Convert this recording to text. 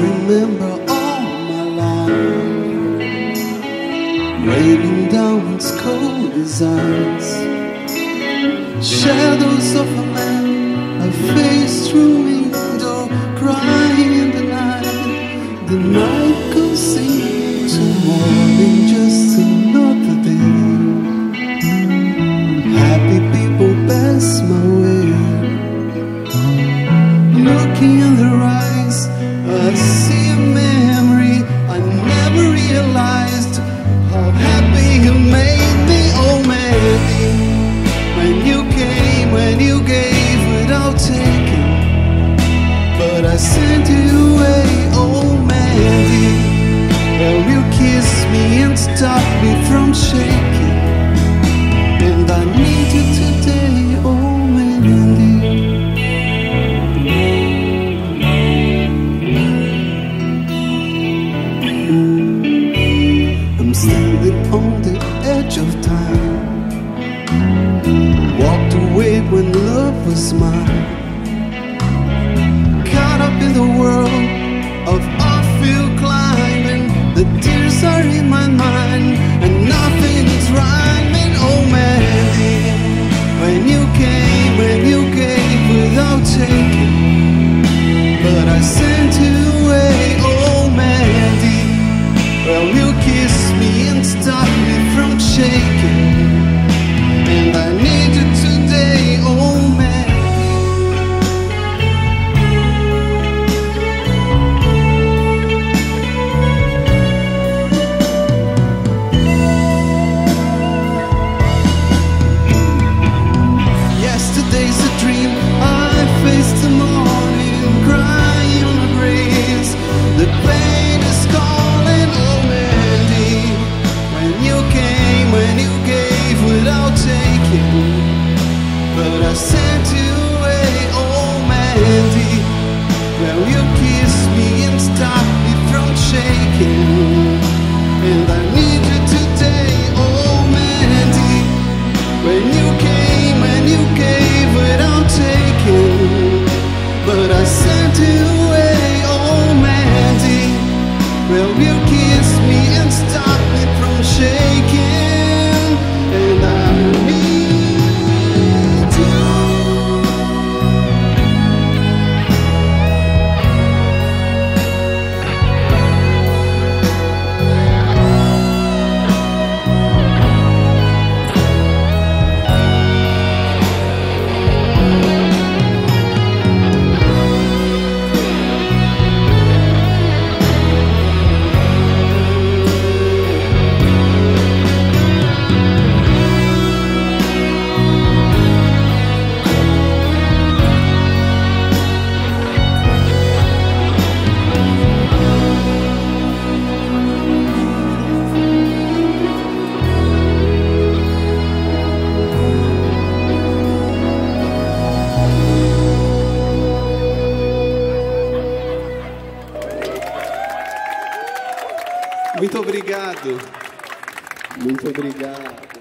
remember all my life, raining down its cold designs, shadows of a man, a face through window, crying in the night. The night comes singing to morning, just another day. Happy people pass my way, looking in their eyes. I see a memory I never realized how happy you made me. Oh Mandy, when you came, when you gave without taking, but I sent you away. Oh Mandy, will you kiss me and stop me from shaking? And I need you today. Oh of time, walked away when love was mine, caught up in the world of uphill climbing. The tears are in my mind and nothing is rhyming. Oh Mandy, when you came, when you gave without taking, but I sent you away. Oh Mandy, will you kiss me and stop me from shaking? And I need you today, oh man. Yesterday's a dream, I faced the morning, crying on the graves. The pain is calling, oh Mandy, when you came, when you gave without taking, but I sent you away. Oh Mandy, will you kiss me and stop me from shaking? And I need you today. Oh Mandy, when you came, when you gave without taking, but I sent you away. Oh Mandy, will you kiss me and stop me from shaking? And I need you. Muito obrigado. Muito obrigado.